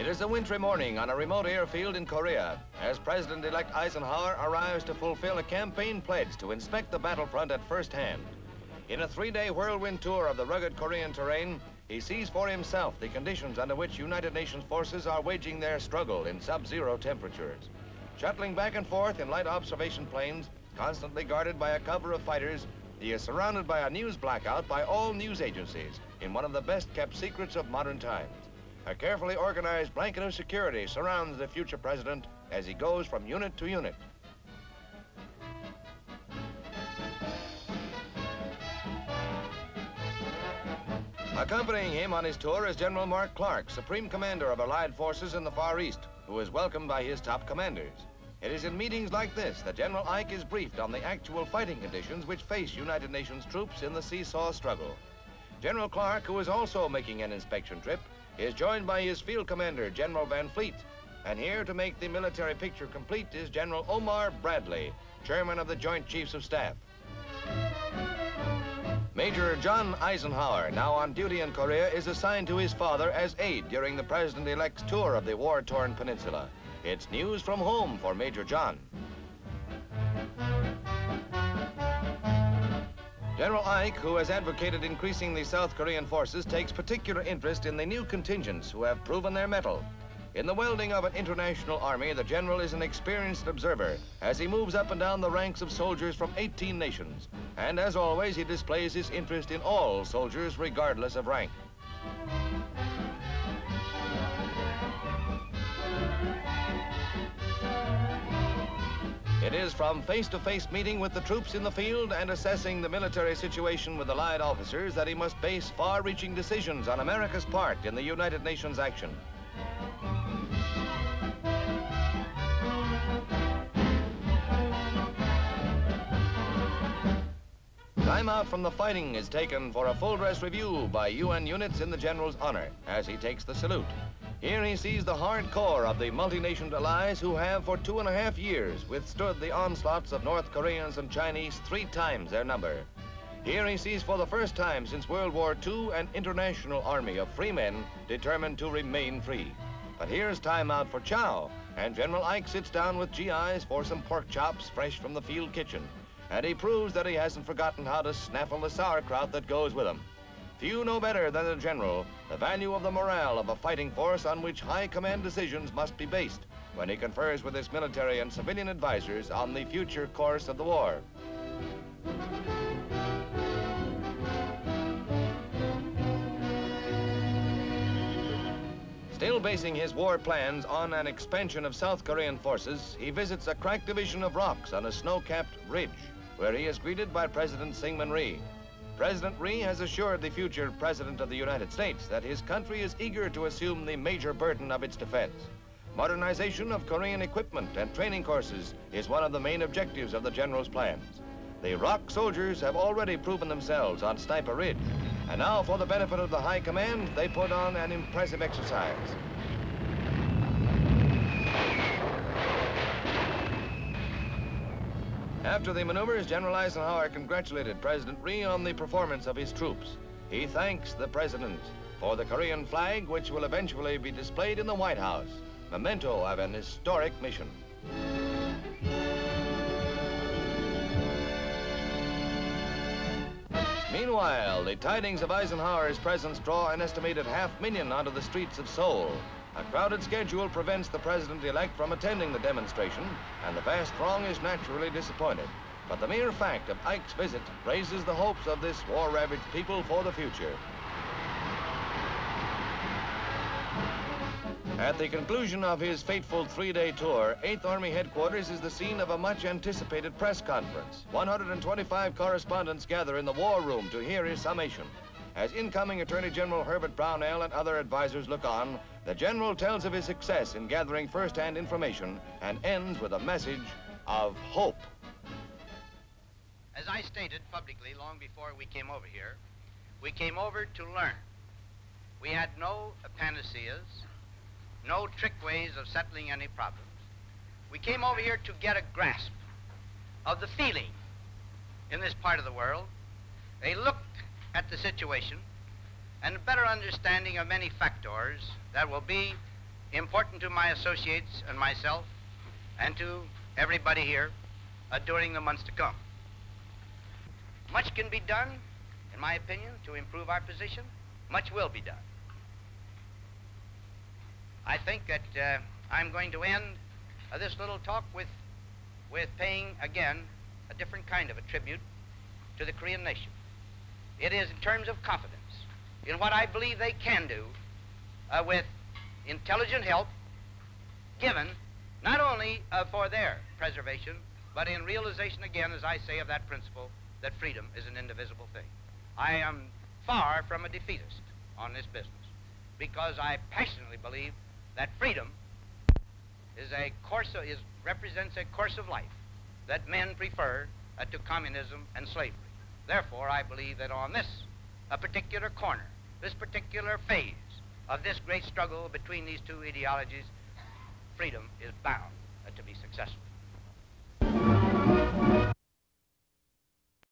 It is a wintry morning on a remote airfield in Korea as President-elect Eisenhower arrives to fulfill a campaign pledge to inspect the battlefront at first hand. In a three-day whirlwind tour of the rugged Korean terrain, he sees for himself the conditions under which United Nations forces are waging their struggle in sub-zero temperatures. Shuttling back and forth in light observation planes, constantly guarded by a cover of fighters, he is surrounded by a news blackout by all news agencies in one of the best-kept secrets of modern times. A carefully organized blanket of security surrounds the future president as he goes from unit to unit. Accompanying him on his tour is General Mark Clark, Supreme Commander of Allied Forces in the Far East, who is welcomed by his top commanders. It is in meetings like this that General Ike is briefed on the actual fighting conditions which face United Nations troops in the seesaw struggle. General Clark, who is also making an inspection trip, is joined by his field commander, General Van Fleet. And here to make the military picture complete is General Omar Bradley, Chairman of the Joint Chiefs of Staff. Major John Eisenhower, now on duty in Korea, is assigned to his father as aide during the president-elect's tour of the war-torn peninsula. It's news from home for Major John. General Ike, who has advocated increasing the South Korean forces, takes particular interest in the new contingents who have proven their mettle. In the welding of an international army, the general is an experienced observer as he moves up and down the ranks of soldiers from 18 nations. And as always, he displays his interest in all soldiers, regardless of rank. It is from face-to-face meeting with the troops in the field and assessing the military situation with allied officers that he must base far-reaching decisions on America's part in the United Nations action. Time out from the fighting is taken for a full-dress review by UN units in the general's honor as he takes the salute. Here he sees the hard core of the multinationed allies who have for 2.5 years withstood the onslaughts of North Koreans and Chinese 3 times their number. Here he sees for the first time since World War II an international army of free men determined to remain free. But here's time out for chow, and General Ike sits down with GIs for some pork chops fresh from the field kitchen. And he proves that he hasn't forgotten how to snaffle the sauerkraut that goes with him. Few know better than the general the value of the morale of a fighting force on which high command decisions must be based when he confers with his military and civilian advisors on the future course of the war. Still basing his war plans on an expansion of South Korean forces, he visits a crack division of rocks on a snow-capped ridge, where he is greeted by President Syngman Rhee. President Rhee has assured the future President of the United States that his country is eager to assume the major burden of its defense. Modernization of Korean equipment and training courses is one of the main objectives of the general's plans. The ROC soldiers have already proven themselves on Sniper Ridge, and now for the benefit of the high command, they put on an impressive exercise. After the maneuvers, General Eisenhower congratulated President Rhee on the performance of his troops. He thanks the president for the Korean flag, which will eventually be displayed in the White House, memento of an historic mission. Meanwhile, the tidings of Eisenhower's presence draw an estimated 500,000 onto the streets of Seoul. A crowded schedule prevents the president-elect from attending the demonstration, and the vast throng is naturally disappointed. But the mere fact of Ike's visit raises the hopes of this war-ravaged people for the future. At the conclusion of his fateful 3-day tour, 8th Army Headquarters is the scene of a much-anticipated press conference. 125 correspondents gather in the War Room to hear his summation. As incoming Attorney General Herbert Brownell and other advisors look on, the general tells of his success in gathering first-hand information and ends with a message of hope. As I stated publicly long before we came over to learn. We had no panaceas, no trick ways of settling any problems. We came over here to get a grasp of the feeling in this part of the world, a look at the situation, and a better understanding of many factors that will be important to my associates and myself and to everybody here during the months to come. Much can be done, in my opinion, to improve our position. Much will be done. I think that I'm going to end this little talk with paying, again, a different kind of a tribute to the Korean nation. It is in terms of confidence, in what I believe they can do with intelligent help given not only for their preservation, but in realization, again, as I say, of that principle that freedom is an indivisible thing. I am far from a defeatist on this business, because I passionately believe that freedom is a course of, represents a course of life that men prefer to communism and slavery. Therefore, I believe that on this particular corner, this particular phase of this great struggle between these two ideologies, freedom is bound to be successful.